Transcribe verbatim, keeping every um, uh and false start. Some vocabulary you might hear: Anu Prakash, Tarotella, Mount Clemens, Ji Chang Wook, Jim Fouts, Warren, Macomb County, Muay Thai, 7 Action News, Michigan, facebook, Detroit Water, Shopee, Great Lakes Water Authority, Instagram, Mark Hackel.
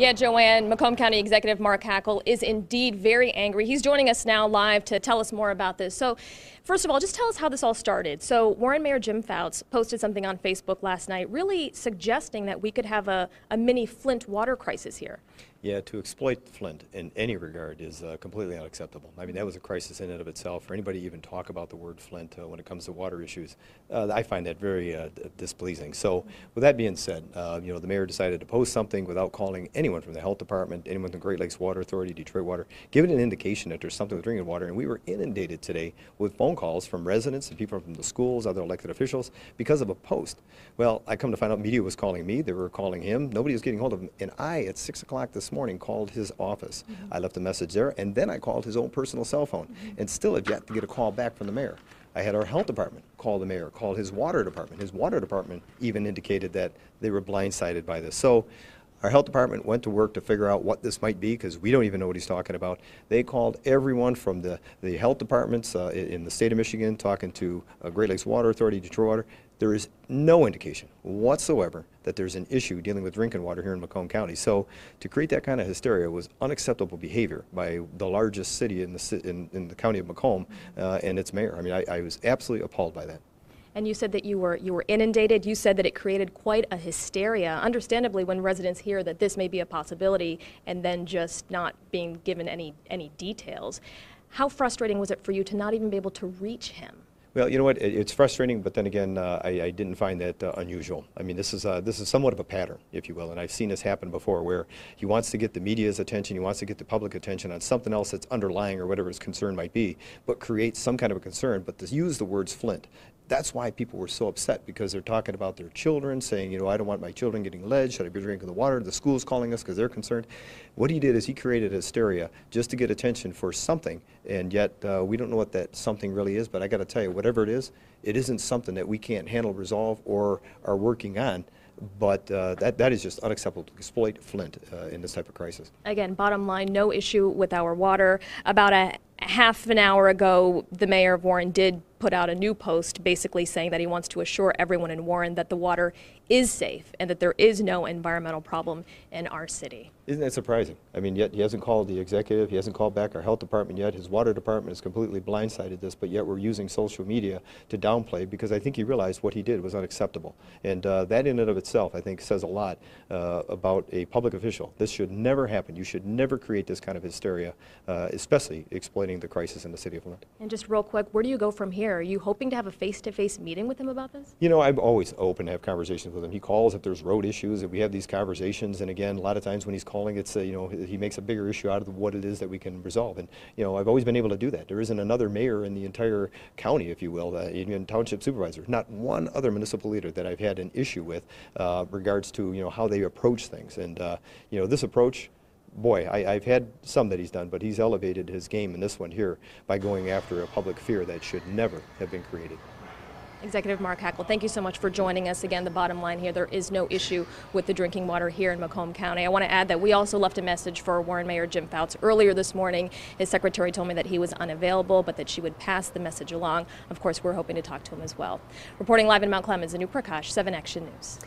Yeah, Joanne, Macomb County Executive Mark Hackel is indeed very angry. He's joining us now live to tell us more about this. So first of all, just tell us how this all started. So Warren Mayor Jim Fouts posted something on Facebook last night really suggesting that we could have a, a mini Flint water crisis here. Yeah, to exploit Flint in any regard is uh, completely unacceptable. I mean, that was a crisis in and of itself. For anybody to even talk about the word Flint uh, when it comes to water issues, uh, I find that very uh, displeasing. So with that being said, uh, you know, the mayor decided to post something without calling anyone from the health department, anyone from Great Lakes Water Authority, Detroit Water, giving an indication that there's something with drinking water. And we were inundated today with phone calls from residents and people from the schools, other elected officials, because of a post. Well, I come to find out media was calling me. They were calling him. Nobody was getting hold of him. And I, at six o'clock this morning, called his office. Mm-hmm. I left a message there, and then I called his own personal cell phone, mm-hmm. and still have yet to get a call back from the mayor. I had our health department call the mayor, call his water department. His water department even indicated that they were blindsided by this. So our health department went to work to figure out what this might be, because we don't even know what he's talking about. They called everyone from the, the health departments uh, in the state of Michigan, talking to uh, Great Lakes Water Authority, Detroit Water. There is no indication whatsoever that there's an issue dealing with drinking water here in Macomb County. So to create that kind of hysteria was unacceptable behavior by the largest city in the, in, in the county of Macomb uh, and its mayor. I mean, I, I was absolutely appalled by that. And you said that you were you were inundated. You said that it created quite a hysteria, understandably, when residents hear that this may be a possibility and then just not being given any any details. How frustrating was it for you to not even be able to reach him? Well, you know what, it's frustrating, but then again, uh, I, I didn't find that uh, unusual. I mean, this is, uh, this is somewhat of a pattern, if you will, and I've seen this happen before, where he wants to get the media's attention, he wants to get the public attention on something else that's underlying or whatever his concern might be, but create some kind of a concern, but to use the words Flint. That's why people were so upset, because they're talking about their children, saying, you know, I don't want my children getting lead, should I be drinking the water? The school's calling us because they're concerned. What he did is he created hysteria just to get attention for something, and yet uh, we don't know what that something really is, but I got to tell you, whatever it is, it isn't something that we can't handle, resolve, or are working on. But uh, that, that is just unacceptable to exploit Flint uh, in this type of crisis. Again, bottom line, no issue with our water. About a half an hour ago, the mayor of Warren did put out a new post basically saying that he wants to assure everyone in Warren that the water is safe and that there is no environmental problem in our city. Isn't that surprising? I mean, yet he hasn't called the executive, he hasn't called back our health department yet, his water department is completely blindsided this, but yet we're using social media to downplay, because I think he realized what he did was unacceptable. And uh, that in and of itself, I think, says a lot uh, about a public official. This should never happen. You should never create this kind of hysteria, uh, especially exploiting the crisis in the city of Flint. And just real quick, where do you go from here? Are you hoping to have a face-to-face meeting with him about this? You know, I'm always open to have conversations with him. He calls if there's road issues, and we have these conversations. And again, a lot of times when he's calling, it's uh, you know, he makes a bigger issue out of what it is that we can resolve. And you know, I've always been able to do that. There isn't another mayor in the entire county, if you will, uh, even township supervisor, not one other municipal leader that I've had an issue with uh, regards to you know how they approach things. And uh, you know, this approach. Boy, I, I've had some that he's done, but he's elevated his game in this one here by going after a public fear that should never have been created. Executive Mark Hackel, thank you so much for joining us. Again, the bottom line here, there is no issue with the drinking water here in Macomb County. I want to add that we also left a message for Warren Mayor Jim Fouts earlier this morning. His secretary told me that he was unavailable, but that she would pass the message along. Of course, we're hoping to talk to him as well. Reporting live in Mount Clemens, Anu Prakash, seven Action News.